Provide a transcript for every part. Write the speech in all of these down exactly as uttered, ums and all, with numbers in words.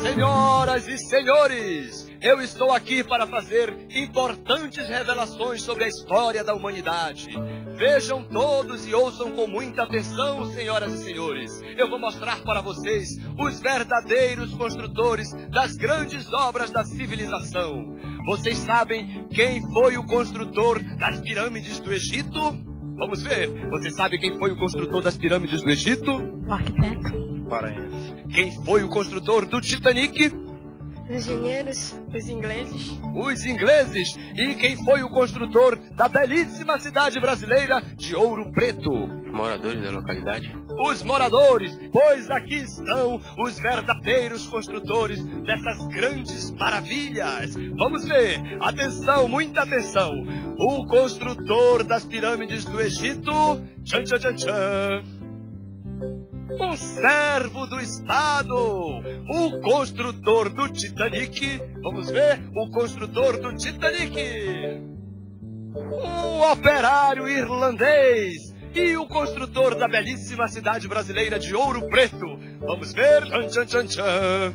Senhoras e senhores, eu estou aqui para fazer importantes revelações sobre a história da humanidade. Vejam todos e ouçam com muita atenção, senhoras e senhores. Eu vou mostrar para vocês os verdadeiros construtores das grandes obras da civilização. Vocês sabem quem foi o construtor das pirâmides do Egito? Vamos ver. Você sabe quem foi o construtor das pirâmides do Egito? O arquiteto. Paraense. Quem foi o construtor do Titanic? Os engenheiros, os ingleses. Os ingleses. E quem foi o construtor da belíssima cidade brasileira de Ouro Preto? Moradores da localidade. Os moradores, pois aqui estão os verdadeiros construtores dessas grandes maravilhas. Vamos ver. Atenção, muita atenção. O construtor das pirâmides do Egito... Tchan, tchan, tchan, tchan. Um servo do Estado, o construtor do Titanic, vamos ver, o construtor do Titanic, um operário irlandês e o construtor da belíssima cidade brasileira de Ouro Preto, vamos ver, tchan, tchan, tchan, tchan.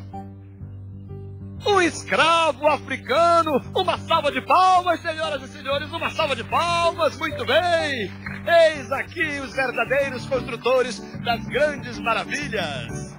Um escravo africano, uma salva de palmas, senhoras e senhores, uma salva de palmas, muito bem. Eis aqui os verdadeiros construtores das grandes maravilhas.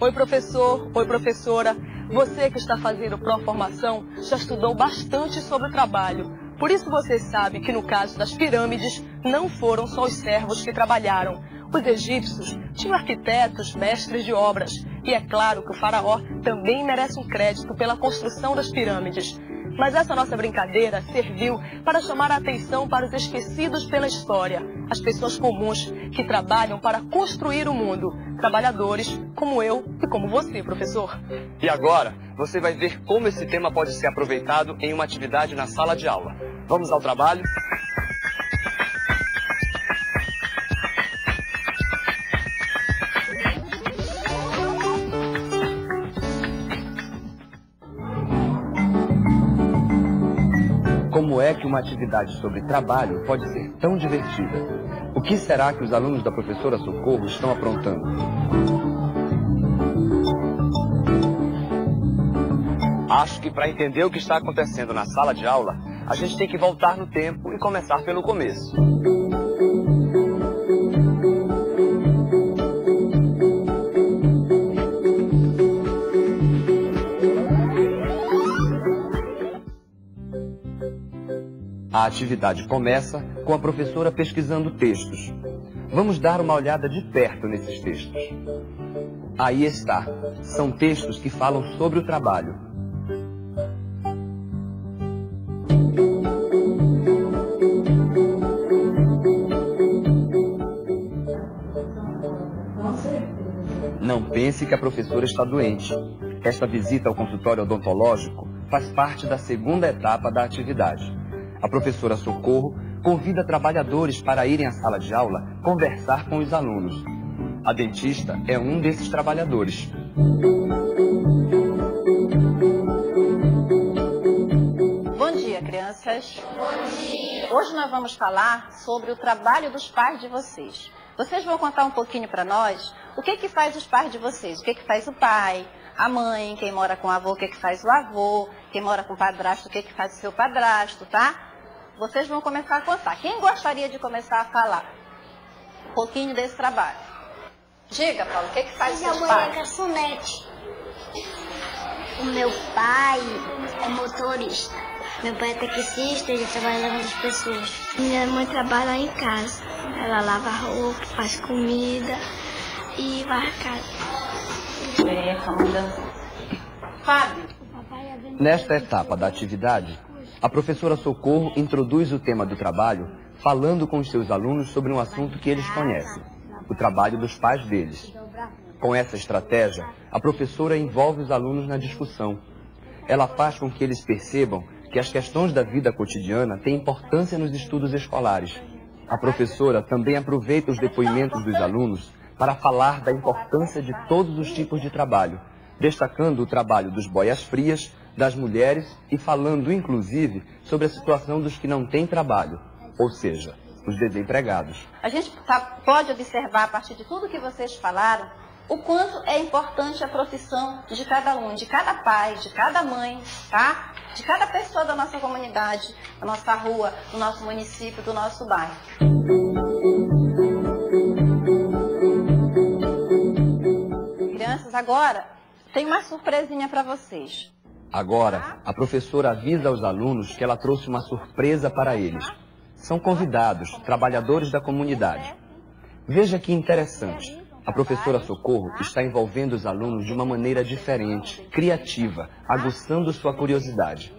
Oi, professor, oi, professora. Você que está fazendo pró-formação já estudou bastante sobre o trabalho. Por isso você sabe que no caso das pirâmides não foram só os servos que trabalharam. Os egípcios tinham arquitetos, mestres de obras. E é claro que o faraó também merece um crédito pela construção das pirâmides. Mas essa nossa brincadeira serviu para chamar a atenção para os esquecidos pela história, as pessoas comuns que trabalham para construir o mundo, trabalhadores como eu e como você, professor. E agora, você vai ver como esse tema pode ser aproveitado em uma atividade na sala de aula. Vamos ao trabalho? Como é que uma atividade sobre trabalho pode ser tão divertida? O que será que os alunos da professora Socorro estão aprontando? Acho que para entender o que está acontecendo na sala de aula, a gente tem que voltar no tempo e começar pelo começo. A atividade começa com a professora pesquisando textos. Vamos dar uma olhada de perto nesses textos. Aí está. São textos que falam sobre o trabalho. Não pense que a professora está doente. Esta visita ao consultório odontológico faz parte da segunda etapa da atividade. A professora Socorro convida trabalhadores para irem à sala de aula conversar com os alunos. A dentista é um desses trabalhadores. Bom dia, crianças. Bom dia. Hoje nós vamos falar sobre o trabalho dos pais de vocês. Vocês vão contar um pouquinho para nós o que que faz os pais de vocês, o que que faz o pai, a mãe, quem mora com o avô, o que que faz o avô, quem mora com o padrasto, o que que faz o seu padrasto, tá? Vocês vão começar a contar. Quem gostaria de começar a falar um pouquinho desse trabalho? Diga, Paulo, o que que faz seus pais? O meu pai é motorista. Meu pai é taxista, ele trabalha com as pessoas. Minha mãe trabalha em casa. Ela lava roupa, faz comida e vai à casa. É, Fábio. Nesta etapa da atividade, a professora Socorro introduz o tema do trabalho falando com os seus alunos sobre um assunto que eles conhecem, o trabalho dos pais deles. Com essa estratégia, a professora envolve os alunos na discussão. Ela faz com que eles percebam que as questões da vida cotidiana têm importância nos estudos escolares. A professora também aproveita os depoimentos dos alunos para falar da importância de todos os tipos de trabalho, destacando o trabalho dos boias frias, das mulheres e falando, inclusive, sobre a situação dos que não têm trabalho. ou seja, os desempregados. A gente tá, pode observar, a partir de tudo que vocês falaram, o quanto é importante a profissão de cada um, de cada pai, de cada mãe, tá? De cada pessoa da nossa comunidade, da nossa rua, do nosso município, do nosso bairro. Crianças, agora tem uma surpresinha para vocês. Agora, a professora avisa aos alunos que ela trouxe uma surpresa para eles. São convidados, trabalhadores da comunidade. Veja que interessante. A professora Socorro está envolvendo os alunos de uma maneira diferente, criativa, aguçando sua curiosidade.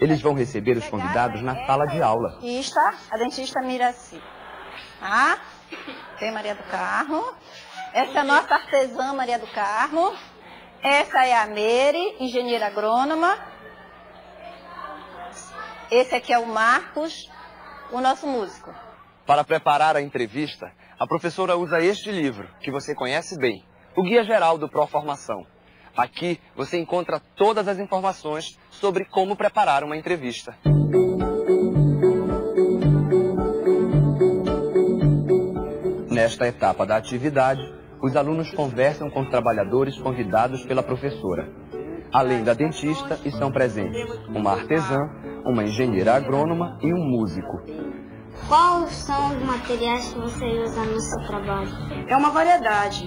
Eles vão receber os convidados na sala de aula. Aqui está a dentista Miraci. Ah, tem Maria do Carmo. Essa é a nossa artesã Maria do Carmo. Essa é a Meire, engenheira agrônoma. Esse aqui é o Marcos, o nosso músico. Para preparar a entrevista, a professora usa este livro, que você conhece bem, o Guia Geral do Proformação. Aqui você encontra todas as informações sobre como preparar uma entrevista. Nesta etapa da atividade, os alunos conversam com os trabalhadores convidados pela professora. Além da dentista, estão presentes uma artesã, uma engenheira agrônoma e um músico. Quais são os materiais que você usa no seu trabalho? É uma variedade,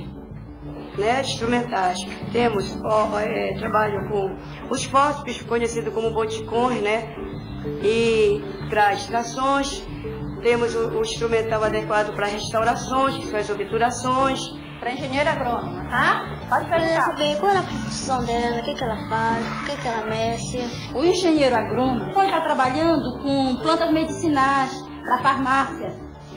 né, de instrumentais. Temos ó, é, trabalho com os fósforos, conhecido como boticões, né, e traz trações. Temos o, o instrumental adequado para restaurações, que são as obturações. Para engenheira agrônoma, tá? Pode perguntar. Saber qual é a função dela, o que, que ela faz, o que, que ela mexe. O engenheiro agrônomo pode estar trabalhando com plantas medicinais, para farmácia,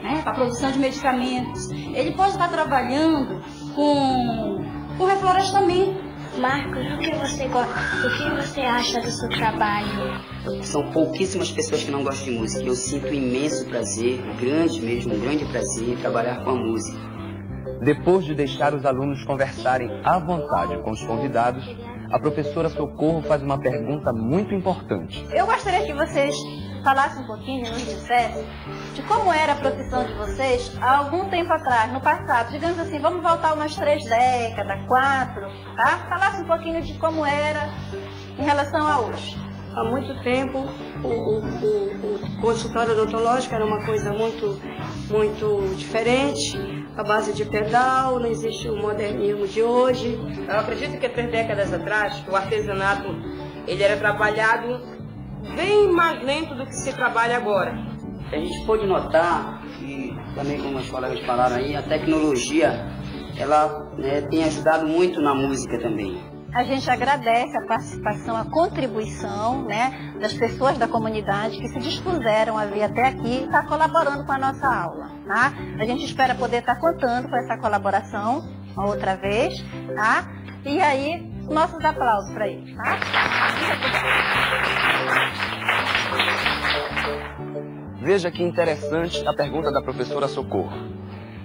né, para produção de medicamentos. Ele pode estar trabalhando com, com reflorestamento. Marcos, o que você gosta, o que você acha do seu trabalho? São pouquíssimas pessoas que não gostam de música. Eu sinto um imenso prazer, um grande mesmo, um grande prazer em trabalhar com a música. Depois de deixar os alunos conversarem à vontade com os convidados, a professora Socorro faz uma pergunta muito importante. Eu gostaria que vocês falassem um pouquinho, nos dissessem, de como era a profissão de vocês há algum tempo atrás, no passado. Digamos assim, vamos voltar umas três décadas, quatro, tá? Falasse um pouquinho de como era em relação a hoje. Há muito tempo, o, o, o, o consultório odontológico era uma coisa muito, muito diferente, a base de pedal, não existe o modernismo de hoje. Eu acredito que há três décadas atrás, o artesanato ele era trabalhado bem mais lento do que se trabalha agora. A gente pôde notar, e também como as colegas falaram aí, a tecnologia ela, né, tem ajudado muito na música também. A gente agradece a participação, a contribuição, né, das pessoas da comunidade que se dispuseram a vir até aqui e estar colaborando com a nossa aula, tá? A gente espera poder estar contando com essa colaboração uma outra vez, tá? E aí, nossos aplausos para eles, tá? Veja que interessante a pergunta da professora Socorro.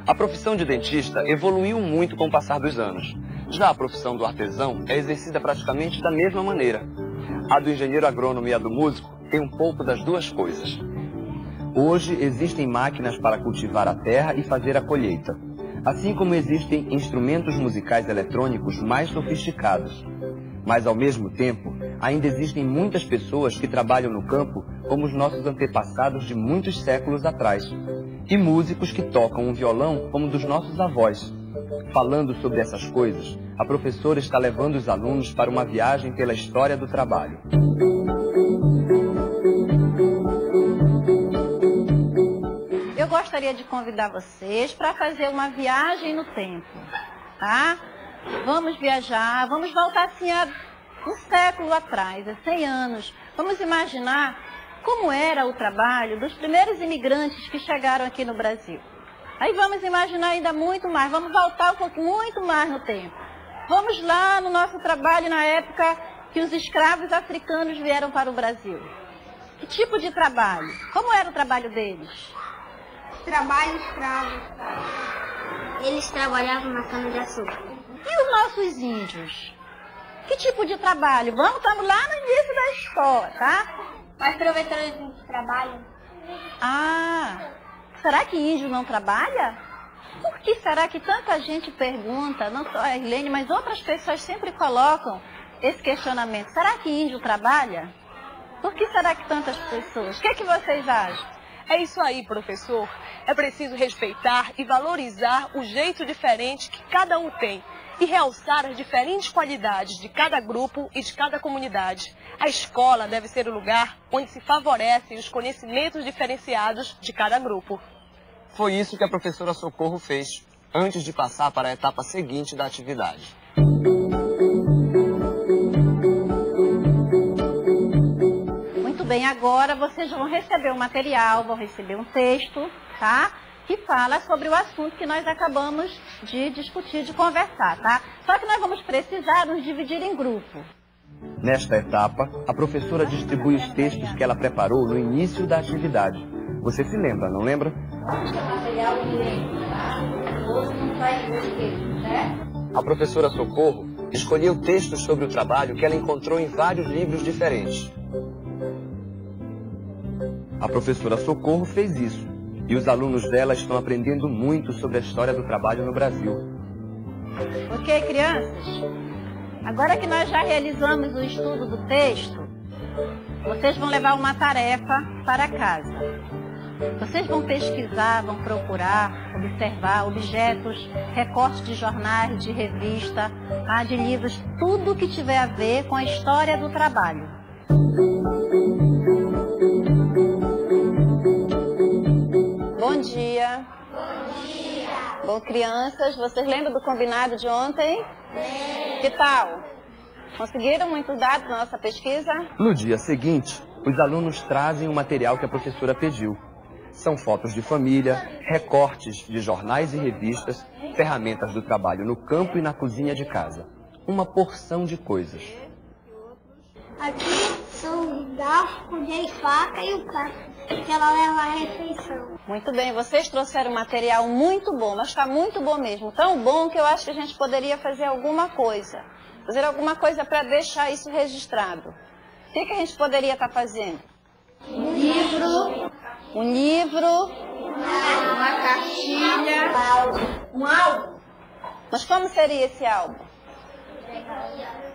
A profissão de dentista evoluiu muito com o passar dos anos. Já a profissão do artesão é exercida praticamente da mesma maneira. A do engenheiro agrônomo e a do músico tem um pouco das duas coisas. Hoje existem máquinas para cultivar a terra e fazer a colheita, assim como existem instrumentos musicais eletrônicos mais sofisticados. Mas ao mesmo tempo, ainda existem muitas pessoas que trabalham no campo como os nossos antepassados de muitos séculos atrás, e músicos que tocam um violão como dos nossos avós. Falando sobre essas coisas, a professora está levando os alunos para uma viagem pela história do trabalho. Eu gostaria de convidar vocês para fazer uma viagem no tempo, tá? Vamos viajar, vamos voltar assim a um século atrás, há cem anos. Vamos imaginar como era o trabalho dos primeiros imigrantes que chegaram aqui no Brasil. Aí vamos imaginar ainda muito mais, vamos voltar um pouco muito mais no tempo. Vamos lá no nosso trabalho na época que os escravos africanos vieram para o Brasil. Que tipo de trabalho? Como era o trabalho deles? Trabalho escravo. Eles trabalhavam na cana-de-açúcar. E os nossos índios? Que tipo de trabalho? Vamos, estamos lá no início da escola, tá? Mas aproveitando o trabalho. Ah... Será que índio não trabalha? Por que será que tanta gente pergunta, não só a Irlene, mas outras pessoas sempre colocam esse questionamento? Será que índio trabalha? Por que será que tantas pessoas? O que é que vocês acham? É isso aí, professor. É preciso respeitar e valorizar o jeito diferente que cada um tem e realçar as diferentes qualidades de cada grupo e de cada comunidade. A escola deve ser o lugar onde se favorecem os conhecimentos diferenciados de cada grupo. Foi isso que a professora Socorro fez antes de passar para a etapa seguinte da atividade. Bem, agora vocês vão receber um material, vão receber um texto, tá? Que fala sobre o assunto que nós acabamos de discutir, de conversar, tá? Só que nós vamos precisar nos dividir em grupo. Nesta etapa, a professora distribui os textos que ela preparou no início da atividade. Você se lembra, não lembra? A professora Socorro escolheu textos sobre o trabalho que ela encontrou em vários livros diferentes. A professora Socorro fez isso, e os alunos dela estão aprendendo muito sobre a história do trabalho no Brasil. Ok, crianças? Agora que nós já realizamos o estudo do texto, vocês vão levar uma tarefa para casa. Vocês vão pesquisar, vão procurar, observar objetos, recortes de jornais, de revista, de livros, tudo que tiver a ver com a história do trabalho. Bom dia. Bom dia. Bom, crianças, vocês lembram do combinado de ontem? Sim. Que tal? Conseguiram muitos dados na nossa pesquisa? No dia seguinte, os alunos trazem o material que a professora pediu. São fotos de família, recortes de jornais e revistas, ferramentas do trabalho no campo e na cozinha de casa. Uma porção de coisas. Aqui são garfo, colher e faca e o prato que ela leva a refeição. Muito bem, vocês trouxeram um material muito bom, mas está muito bom mesmo. Tão bom que eu acho que a gente poderia fazer alguma coisa. Fazer alguma coisa para deixar isso registrado. O que, que a gente poderia estar tá fazendo? Um livro. Um livro. Uma, uma cartilha. Um álbum. Um álbum. Mas como seria esse álbum?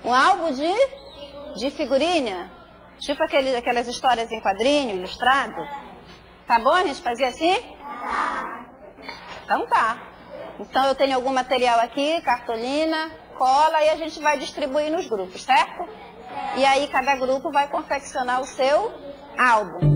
Um álbum de... de figurinha? Tipo aquele, aquelas histórias em quadrinho, ilustrado? Tá bom a gente fazer assim? Então tá. Então eu tenho algum material aqui, cartolina, cola, e a gente vai distribuir nos grupos, certo? E aí cada grupo vai confeccionar o seu álbum.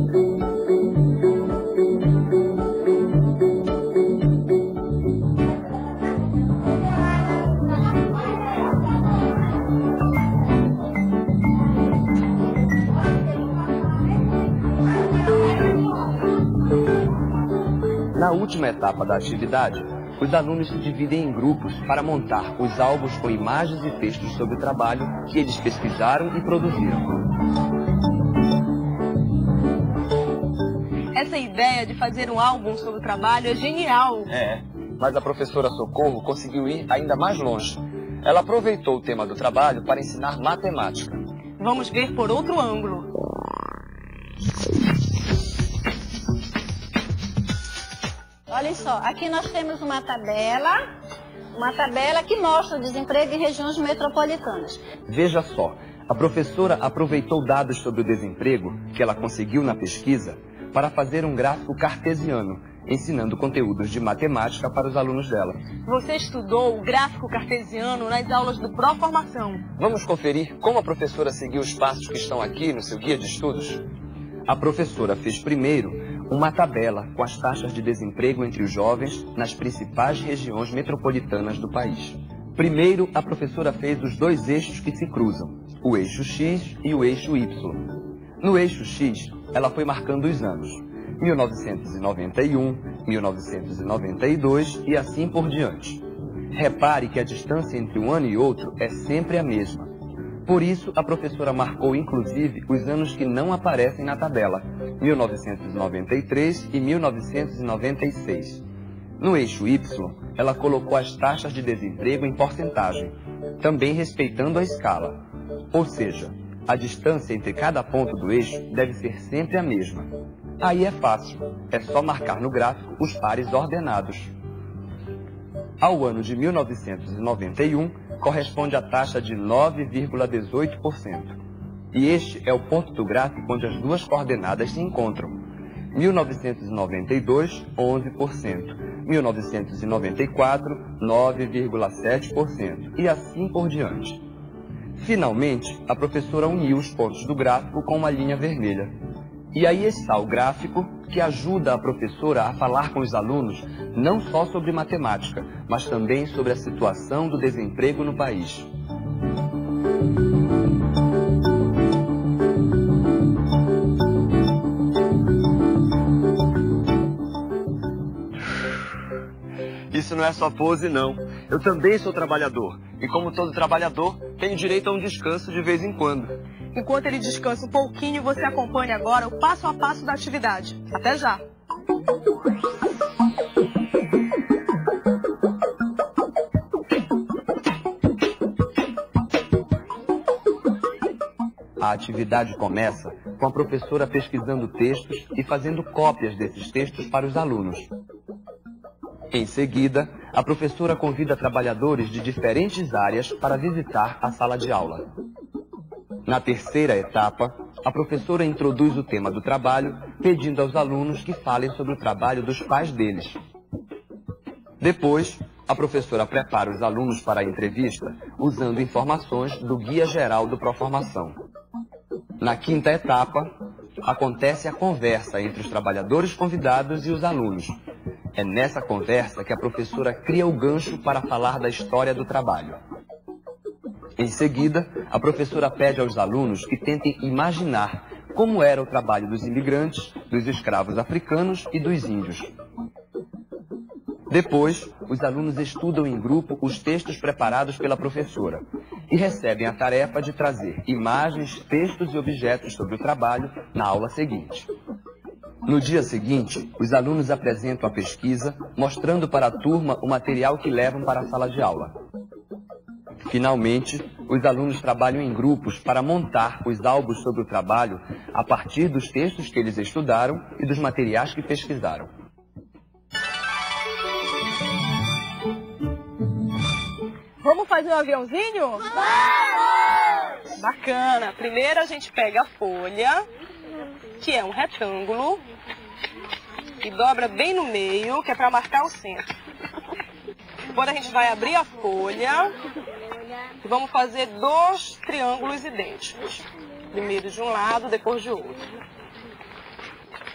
Na última etapa da atividade, os alunos se dividem em grupos para montar os álbuns com imagens e textos sobre o trabalho que eles pesquisaram e produziram. Essa ideia de fazer um álbum sobre o trabalho é genial. É, mas a professora Socorro conseguiu ir ainda mais longe. Ela aproveitou o tema do trabalho para ensinar matemática. Vamos ver por outro ângulo. Olha só, aqui nós temos uma tabela, uma tabela que mostra o desemprego em regiões metropolitanas. Veja só, a professora aproveitou dados sobre o desemprego que ela conseguiu na pesquisa para fazer um gráfico cartesiano, ensinando conteúdos de matemática para os alunos dela. Você estudou o gráfico cartesiano nas aulas do Proformação. Vamos conferir como a professora seguiu os passos que estão aqui no seu guia de estudos? A professora fez primeiro uma tabela com as taxas de desemprego entre os jovens nas principais regiões metropolitanas do país. Primeiro, a professora fez os dois eixos que se cruzam, o eixo X e o eixo Y. No eixo X, ela foi marcando os anos, mil novecentos e noventa e um, mil novecentos e noventa e dois e assim por diante. Repare que a distância entre um ano e outro é sempre a mesma. Por isso, a professora marcou, inclusive, os anos que não aparecem na tabela, mil novecentos e noventa e três e mil novecentos e noventa e seis. No eixo Y, ela colocou as taxas de desemprego em porcentagem, também respeitando a escala. Ou seja, a distância entre cada ponto do eixo deve ser sempre a mesma. Aí é fácil, é só marcar no gráfico os pares ordenados. Ao ano de mil novecentos e noventa e um, corresponde a taxa de nove vírgula dezoito por cento. E este é o ponto do gráfico onde as duas coordenadas se encontram. mil novecentos e noventa e dois, onze por cento. mil novecentos e noventa e quatro, nove vírgula sete por cento. E assim por diante. Finalmente, a professora uniu os pontos do gráfico com uma linha vermelha. E aí está o gráfico que ajuda a professora a falar com os alunos não só sobre matemática, mas também sobre a situação do desemprego no país. Isso não é só pose, não. Eu também sou trabalhador. E como todo trabalhador, tenho direito a um descanso de vez em quando. Enquanto ele descansa um pouquinho, você acompanha agora o passo a passo da atividade. Até já! A atividade começa com a professora pesquisando textos e fazendo cópias desses textos para os alunos. Em seguida, a professora convida trabalhadores de diferentes áreas para visitar a sala de aula. Na terceira etapa, a professora introduz o tema do trabalho, pedindo aos alunos que falem sobre o trabalho dos pais deles. Depois, a professora prepara os alunos para a entrevista, usando informações do Guia Geral do Proformação. Na quinta etapa, acontece a conversa entre os trabalhadores convidados e os alunos. É nessa conversa que a professora cria o gancho para falar da história do trabalho. Em seguida, a professora pede aos alunos que tentem imaginar como era o trabalho dos imigrantes, dos escravos africanos e dos índios. Depois, os alunos estudam em grupo os textos preparados pela professora e recebem a tarefa de trazer imagens, textos e objetos sobre o trabalho na aula seguinte. No dia seguinte, os alunos apresentam a pesquisa, mostrando para a turma o material que levam para a sala de aula. Finalmente, os alunos trabalham em grupos para montar os álbuns sobre o trabalho a partir dos textos que eles estudaram e dos materiais que pesquisaram. Vamos fazer um aviãozinho? Vamos! Bacana! Primeiro a gente pega a folha, que é um retângulo, e dobra bem no meio, que é para marcar o centro. Agora a gente vai abrir a folha e vamos fazer dois triângulos idênticos. Primeiro de um lado, depois de outro.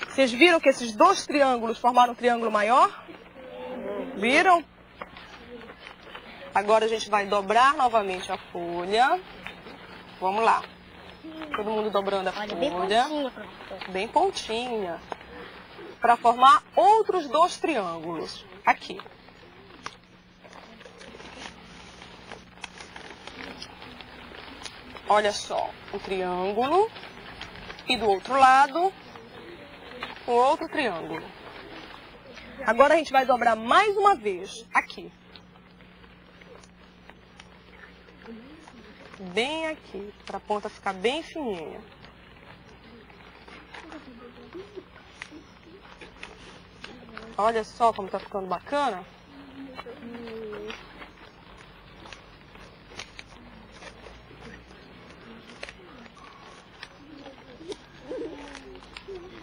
Vocês viram que esses dois triângulos formaram um triângulo maior? Viram? Agora a gente vai dobrar novamente a folha. Vamos lá. Todo mundo dobrando a Olha, folha, bem pontinha, para formar outros dois triângulos, aqui. Olha só, um triângulo, e do outro lado, um outro triângulo. Agora a gente vai dobrar mais uma vez, aqui. Bem aqui, para a ponta ficar bem fininha. Olha só como tá ficando bacana.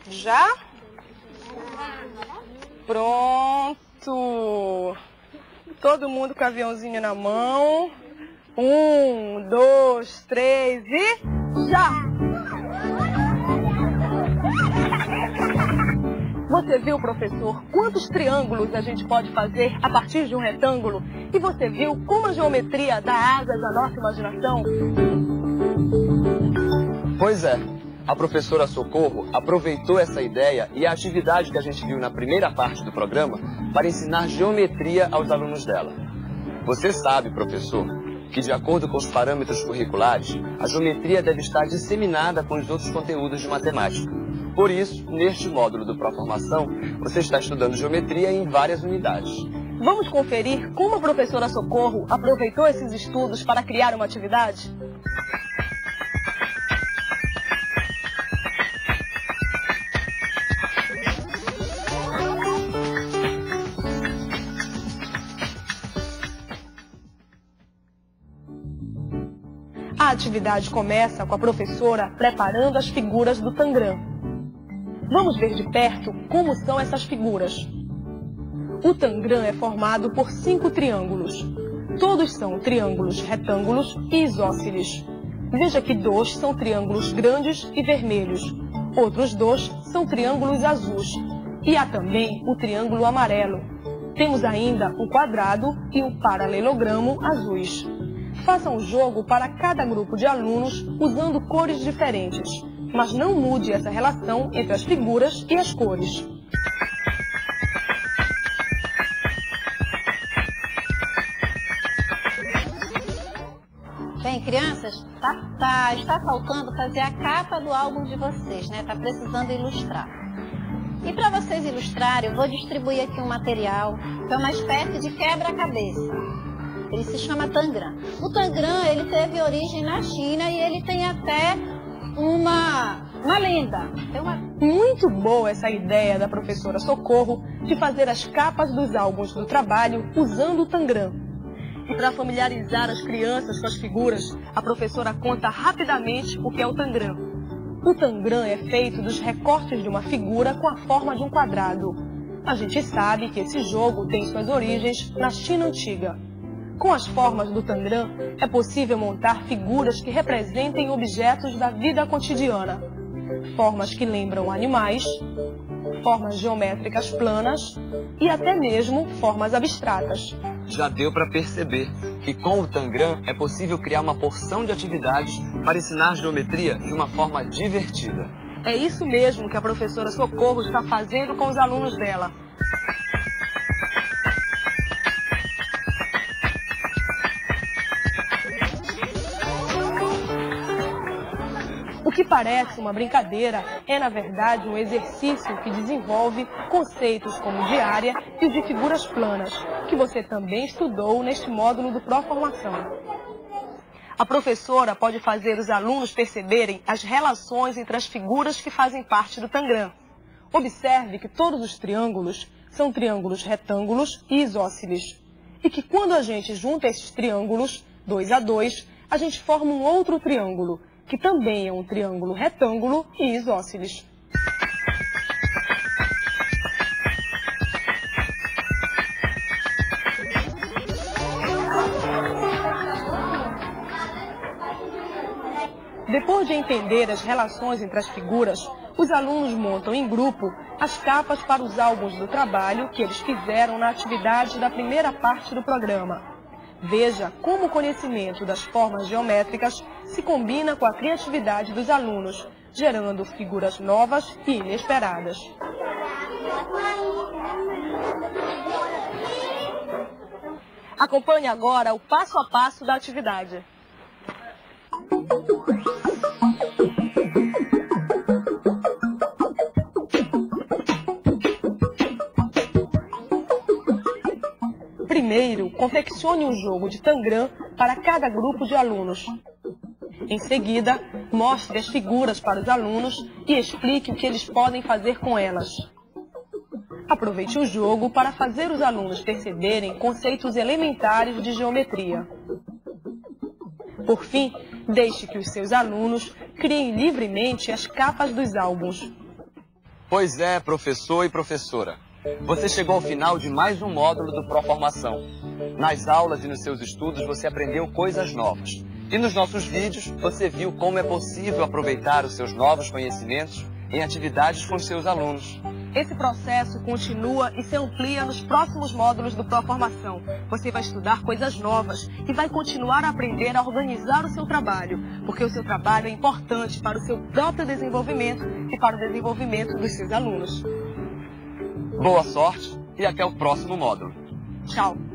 Já? Pronto! Todo mundo com o aviãozinho na mão. Um, dois, três e já! Você viu, professor, quantos triângulos a gente pode fazer a partir de um retângulo? E você viu como a geometria dá asas à nossa imaginação? Pois é, a professora Socorro aproveitou essa ideia e a atividade que a gente viu na primeira parte do programa para ensinar geometria aos alunos dela. Você sabe, professor, que de acordo com os parâmetros curriculares, a geometria deve estar disseminada com os outros conteúdos de matemática. Por isso, neste módulo do Proformação, você está estudando geometria em várias unidades. Vamos conferir como a professora Socorro aproveitou esses estudos para criar uma atividade? A atividade começa com a professora preparando as figuras do tangram. Vamos ver de perto como são essas figuras. O tangram é formado por cinco triângulos. Todos são triângulos retângulos e isósceles. Veja que dois são triângulos grandes e vermelhos. Outros dois são triângulos azuis. E há também o triângulo amarelo. Temos ainda o quadrado e o paralelogramo azuis. Faça um jogo para cada grupo de alunos usando cores diferentes, mas não mude essa relação entre as figuras e as cores. Bem, crianças, tá, tá, está faltando fazer a capa do álbum de vocês, né? Tá precisando ilustrar. E para vocês ilustrarem, eu vou distribuir aqui um material que é uma espécie de quebra-cabeça. Ele se chama tangram. O tangram, ele teve origem na China e ele tem até uma, uma lenda. Tem uma... Muito boa essa ideia da professora Socorro de fazer as capas dos álbuns do trabalho usando o tangram. E para familiarizar as crianças com as figuras, a professora conta rapidamente o que é o tangram. O tangram é feito dos recortes de uma figura com a forma de um quadrado. A gente sabe que esse jogo tem suas origens na China antiga. Com as formas do tangram, é possível montar figuras que representem objetos da vida cotidiana. Formas que lembram animais, formas geométricas planas e até mesmo formas abstratas. Já deu para perceber que com o tangram é possível criar uma porção de atividades para ensinar geometria de uma forma divertida. É isso mesmo que a professora Socorro está fazendo com os alunos dela. O que parece uma brincadeira é, na verdade, um exercício que desenvolve conceitos como de área e de figuras planas, que você também estudou neste módulo do Proformação. A professora pode fazer os alunos perceberem as relações entre as figuras que fazem parte do tangram. Observe que todos os triângulos são triângulos retângulos e isósceles, e que quando a gente junta esses triângulos, dois a dois, a gente forma um outro triângulo, que também é um triângulo retângulo e isósceles. Depois de entender as relações entre as figuras, os alunos montam em grupo as capas para os álbuns do trabalho que eles fizeram na atividade da primeira parte do programa. Veja como o conhecimento das formas geométricas se combina com a criatividade dos alunos, gerando figuras novas e inesperadas. Acompanhe agora o passo a passo da atividade. Primeiro, confeccione um jogo de tangram para cada grupo de alunos. Em seguida, mostre as figuras para os alunos e explique o que eles podem fazer com elas. Aproveite o jogo para fazer os alunos perceberem conceitos elementares de geometria. Por fim, deixe que os seus alunos criem livremente as capas dos álbuns. Pois é, professor e professora. Você chegou ao final de mais um módulo do Proformação. Nas aulas e nos seus estudos você aprendeu coisas novas. E nos nossos vídeos você viu como é possível aproveitar os seus novos conhecimentos em atividades com os seus alunos. Esse processo continua e se amplia nos próximos módulos do Proformação. Você vai estudar coisas novas e vai continuar a aprender a organizar o seu trabalho, porque o seu trabalho é importante para o seu próprio desenvolvimento e para o desenvolvimento dos seus alunos. Boa sorte e até o próximo módulo. Tchau.